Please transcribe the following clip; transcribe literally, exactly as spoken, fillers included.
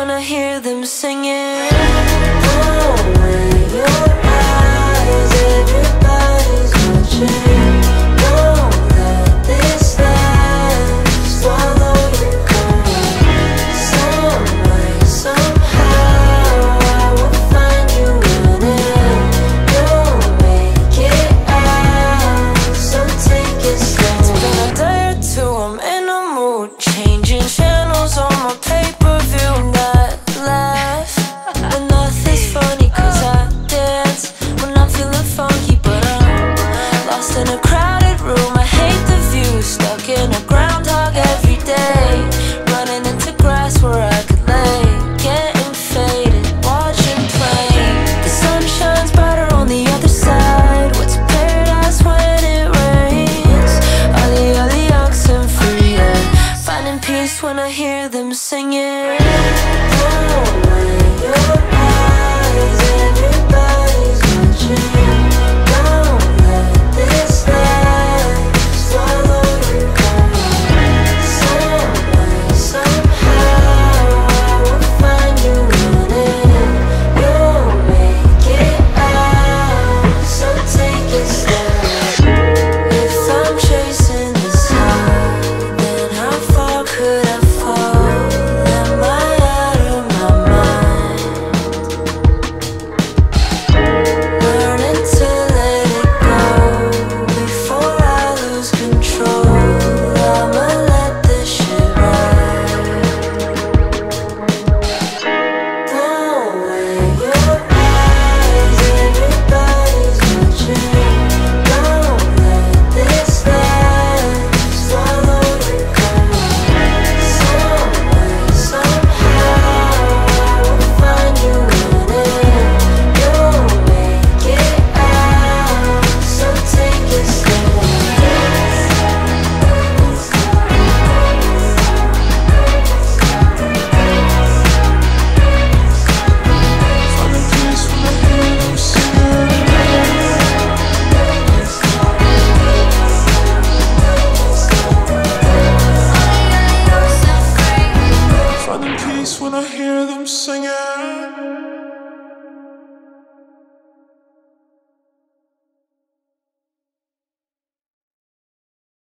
when I hear them singing. Oh, in your eyes, everybody's watching. Know that this life swallow you cold. Some way, somehow, I will find you in it. You'll make it out, so take it slow. It's been a day or two, I'm in a mood, changing channels on my paper. When I hear them singing, oh, in your eyes, everybody's watching. Don't let this life swallow you cold. Some way, somehow, I will find you in it. You'll make it out, so take it slow. If I'm chasing the sun, then how far could I? When I hear them singing.